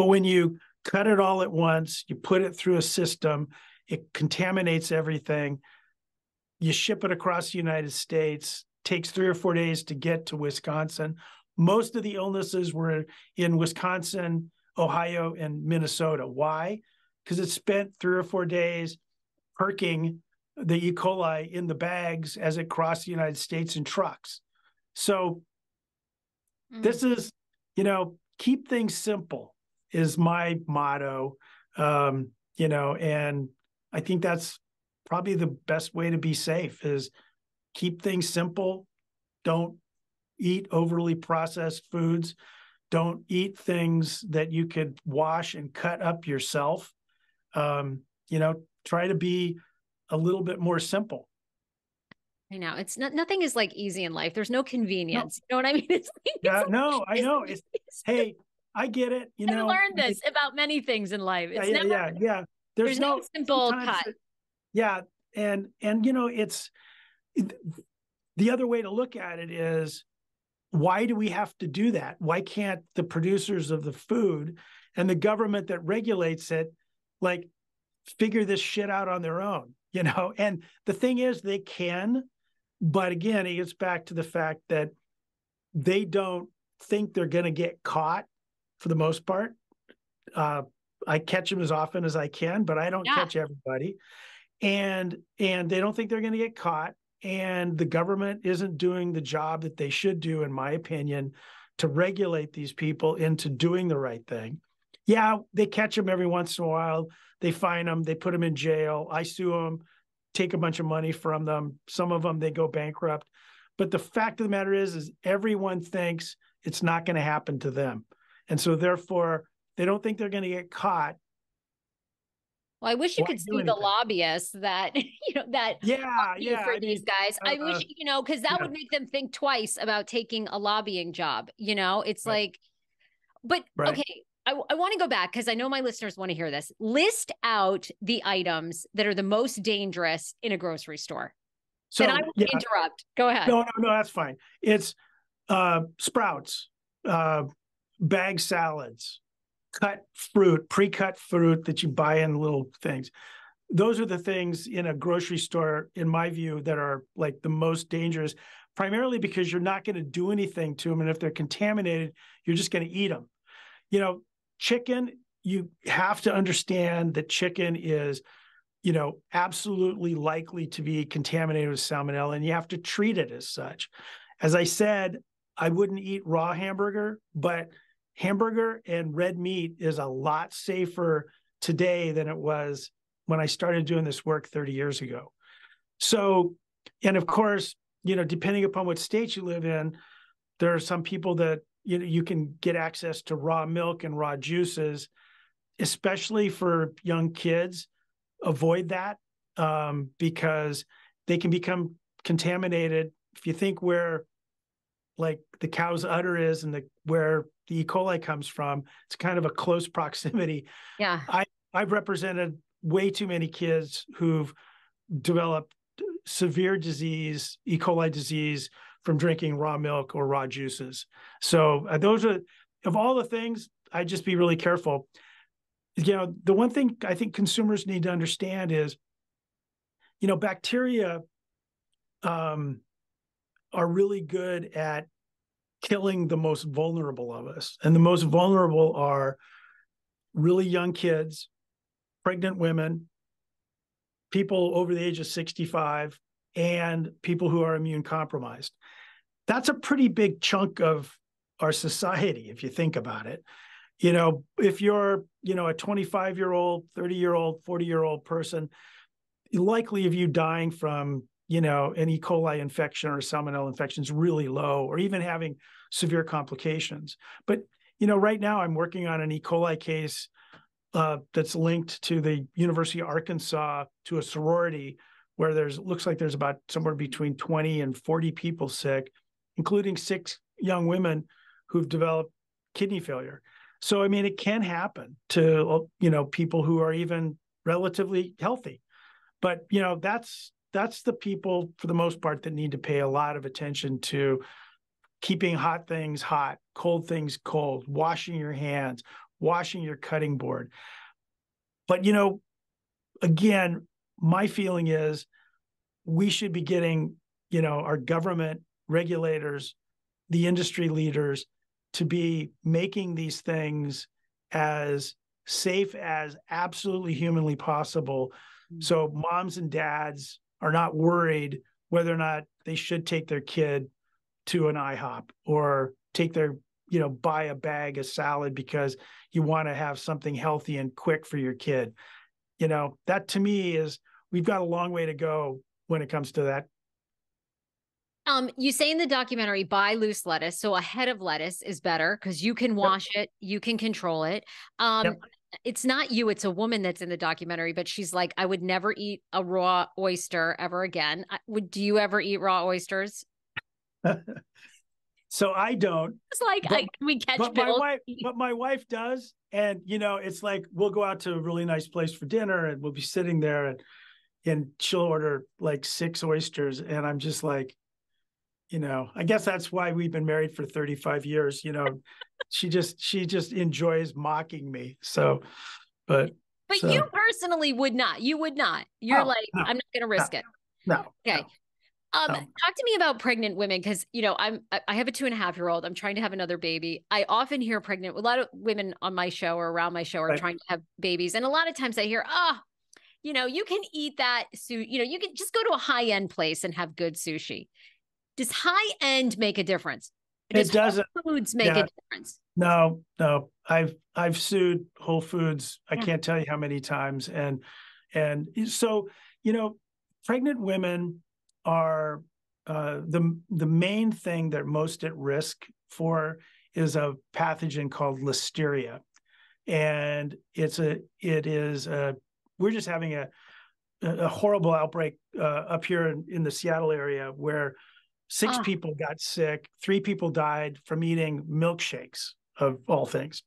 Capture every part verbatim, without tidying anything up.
But when you cut it all at once, you put it through a system, it contaminates everything. You ship it across the United States, takes three or four days to get to Wisconsin. Most of the illnesses were in Wisconsin, Ohio, and Minnesota. Why? Because it spent three or four days perking the E. coli in the bags as it crossed the United States in trucks. So mm-hmm. this is, you know, keep things simple is my motto, um, you know, and I think that's probably the best way to be safe is keep things simple. Don't eat overly processed foods. Don't eat things that you could wash and cut up yourself. Um, you know, try to be a little bit more simple. I know it's not, nothing is like easy in life. There's no convenience. No. You know what I mean? It's like, yeah, it's no, like, I know. It's, hey, I get it. You I've know, learned this about many things in life. It's yeah, never, yeah, yeah. There's, there's no, no simple cut. It, yeah. And, and, you know, it's it, the other way to look at it is why do we have to do that? Why can't the producers of the food and the government that regulates it, like, figure this shit out on their own, you know? And the thing is they can, but again, it gets back to the fact that they don't think they're going to get caught for the most part. Uh, I catch them as often as I can, but I don't yeah. catch everybody. And, and they don't think they're going to get caught. And the government isn't doing the job that they should do, in my opinion, to regulate these people into doing the right thing. Yeah, they catch them every once in a while. They fine them. They put them in jail. I sue them, take a bunch of money from them. Some of them, they go bankrupt. But the fact of the matter is, is everyone thinks it's not going to happen to them. And so therefore, they don't think they're going to get caught. Well, I wish you Why could see the lobbyists that, you know, that yeah, yeah, for I these mean, guys. Uh, I wish, you know, because that yeah. would make them think twice about taking a lobbying job. You know, it's right. like, but right. okay. I, I want to go back because I know my listeners want to hear this. List out the items that are the most dangerous in a grocery store. So and I will yeah. interrupt. Go ahead. No, no, no, that's fine. It's uh, sprouts, uh, bag salads, cut fruit, pre-cut fruit that you buy in little things. Those are the things in a grocery store, in my view, that are like the most dangerous, primarily because you're not going to do anything to them. And if they're contaminated, you're just going to eat them. You know, chicken, you have to understand that chicken is, you know, absolutely likely to be contaminated with salmonella, and you have to treat it as such. As I said, I wouldn't eat raw hamburger, but hamburger and red meat is a lot safer today than it was when I started doing this work thirty years ago. So, and of course, you know, depending upon what state you live in, there are some people that, you know, you can get access to raw milk and raw juices, especially for young kids. Avoid that um, because they can become contaminated. If you think where like the cow's udder is and the where the E. coli comes from, it's kind of a close proximity. Yeah, I, I've represented way too many kids who've developed severe disease, E. coli disease, from drinking raw milk or raw juices. So uh, those are, of all the things, I'd just be really careful. You know, the one thing I think consumers need to understand is, you know, bacteria um, are really good at killing the most vulnerable of us. And the most vulnerable are really young kids, pregnant women, people over the age of sixty-five, and people who are immune compromised. That's a pretty big chunk of our society, if you think about it. You know, if you're, you know, a twenty-five-year-old, thirty-year-old, forty-year-old person, likely of you dying from, you know, an E. coli infection or salmonella infection is really low, or even having severe complications. But, you know, right now I'm working on an E. coli case uh, that's linked to the University of Arkansas, to a sorority, where there's looks like there's about somewhere between twenty and forty people sick, including six young women who've developed kidney failure. So, I mean, it can happen to, you know, people who are even relatively healthy. But, you know, that's that's the people, for the most part, that need to pay a lot of attention to keeping hot things hot, cold things cold, washing your hands, washing your cutting board. But, you know, again, my feeling is we should be getting, you know, our government regulators, the industry leaders to be making these things as safe as absolutely humanly possible. So moms and dads are not worried whether or not they should take their kid to an IHOP or take their, you know, buy a bag of salad because you want to have something healthy and quick for your kid. You know, that to me is, we've got a long way to go when it comes to that. Um, you say in the documentary, buy loose lettuce. So a head of lettuce is better because you can wash yep. it, you can control it. Um, yep. It's not you, it's a woman that's in the documentary, but she's like, I would never eat a raw oyster ever again. I, would, do you ever eat raw oysters? So I don't. It's like, but, I, we catch but my, wife, but my wife does. And, you know, it's like, we'll go out to a really nice place for dinner and we'll be sitting there and, and she'll order like six oysters. And I'm just like, you know, I guess that's why we've been married for thirty-five years. You know, she just she just enjoys mocking me. So, but but so. You personally would not. You would not. You're oh, like, no, I'm not going to risk no, it. No. Okay. No, um, no. Talk to me about pregnant women because you know I'm I have a two and a half year old. I'm trying to have another baby. I often hear pregnant a lot of women on my show or around my show are right. trying to have babies, and a lot of times I hear, oh, you know, you can eat that sushi. You know, you can just go to a high end place and have good sushi. Does high end make a difference? Does it doesn't. Whole Foods make yeah. a difference? No, no. I've I've sued Whole Foods. I yeah. can't tell you how many times. And and so you know, pregnant women are uh, the the main thing they're most at risk for is a pathogen called Listeria, and it's a it is a we're just having a a horrible outbreak uh, up here in, in the Seattle area where. Six ah. people got sick. Three people died from eating milkshakes of all things.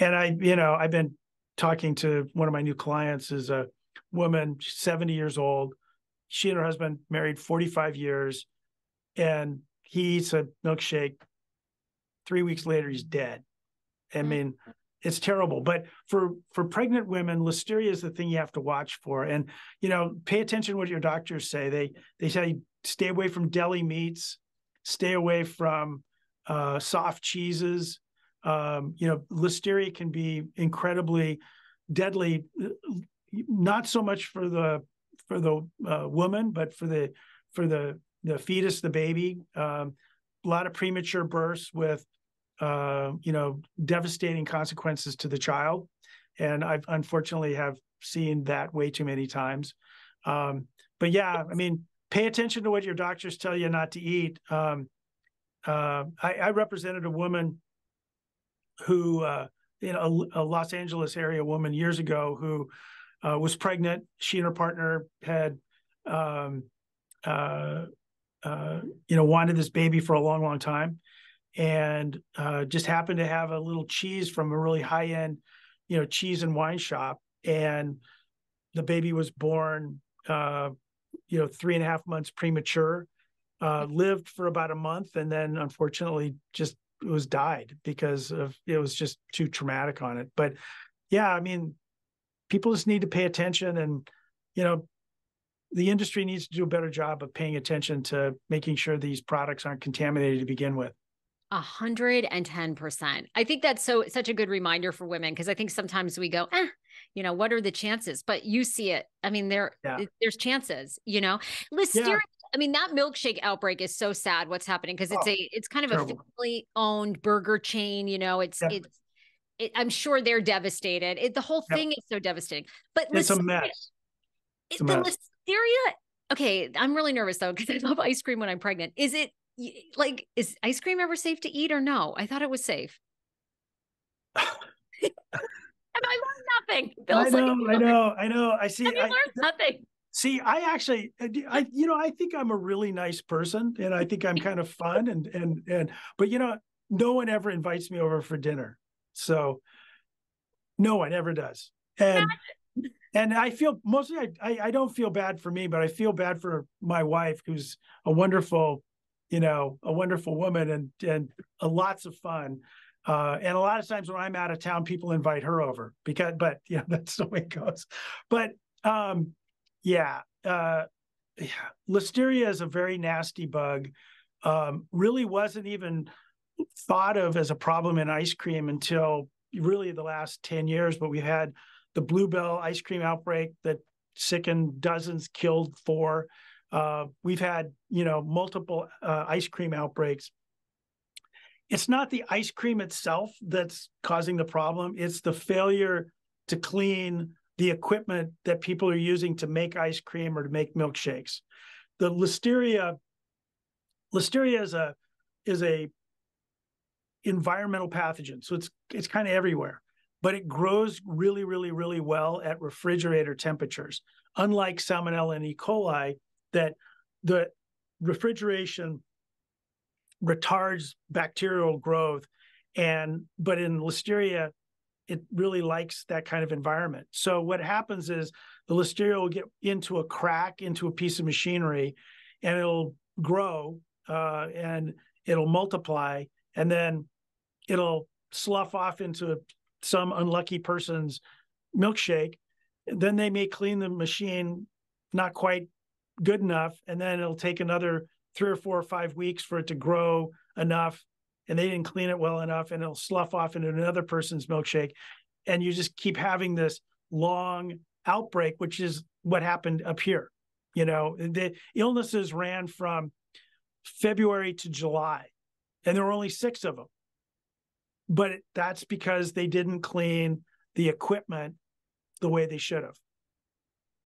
And I, you know, I've been talking to one of my new clients is a woman, seventy years old. She and her husband married forty-five years and he eats a milkshake. Three weeks later, he's dead. I mean, mm-hmm. it's terrible. But for, for pregnant women, Listeria is the thing you have to watch for. And, you know, pay attention to what your doctors say. They, they say, stay away from deli meats, stay away from uh, soft cheeses. Um, you know, Listeria can be incredibly deadly, not so much for the for the uh, woman, but for the for the the fetus, the baby. Um, a lot of premature births with uh, you know devastating consequences to the child, and I've unfortunately have seen that way too many times. Um, but yeah, I mean. Pay attention to what your doctors tell you not to eat. Um, uh, I, I represented a woman who, uh, in a, a Los Angeles area woman years ago who uh, was pregnant. She and her partner had, um, uh, uh, you know, wanted this baby for a long, long time and uh, just happened to have a little cheese from a really high-end, you know, cheese and wine shop. And the baby was born, uh, you know, three and a half months premature, uh, lived for about a month, and then unfortunately just was died because of it was just too traumatic on it. But yeah, I mean, people just need to pay attention, and you know, the industry needs to do a better job of paying attention to making sure these products aren't contaminated to begin with. A hundred and ten percent. I think that's so such a good reminder for women because I think sometimes we go, eh. You know, what are the chances? But you see it. I mean, there yeah. there's chances, you know, Listeria. Yeah. I mean, that milkshake outbreak is so sad what's happening because it's oh, a it's kind of terrible. A family owned burger chain. You know, it's yeah. it's it, I'm sure they're devastated. It, the whole yeah. thing is so devastating. But it's Listeria, a mess. It's it, a the mess. Listeria. OK, I'm really nervous, though, because I love ice cream when I'm pregnant. Is it like is ice cream ever safe to eat or no? I thought it was safe. I learned nothing. Bill's I know, like, I know, I know. I see. I learned nothing. See, I actually, I, you know, I think I'm a really nice person, and I think I'm kind of fun, and and and. But you know, no one ever invites me over for dinner, so no one ever does. And and I feel mostly, I, I I don't feel bad for me, but I feel bad for my wife, who's a wonderful, you know, a wonderful woman, and and a lots of fun. Uh, and a lot of times when I'm out of town, people invite her over because, but yeah, that's the way it goes. But um, yeah, uh, yeah, Listeria is a very nasty bug. Um, really wasn't even thought of as a problem in ice cream until really the last ten years, but we had the Blue Bell ice cream outbreak that sickened dozens, killed four. Uh, we've had, you know, multiple uh, ice cream outbreaks. It's not the ice cream itself that's causing the problem. It's the failure to clean the equipment that people are using to make ice cream or to make milkshakes. The Listeria, Listeria is a is a environmental pathogen, so it's it's kind of everywhere, but it grows really, really, really well at refrigerator temperatures. Unlike Salmonella and E. coli, that the refrigeration retards bacterial growth, and but in Listeria, it really likes that kind of environment. So what happens is the Listeria will get into a crack, into a piece of machinery, and it'll grow uh, and it'll multiply, and then it'll slough off into some unlucky person's milkshake. Then they may clean the machine not quite good enough, and then it'll take another three or four or five weeks for it to grow enough, and they didn't clean it well enough, and it'll slough off into another person's milkshake. And you just keep having this long outbreak, which is what happened up here. You know, the illnesses ran from February to July, and there were only six of them. But that's because they didn't clean the equipment the way they should have.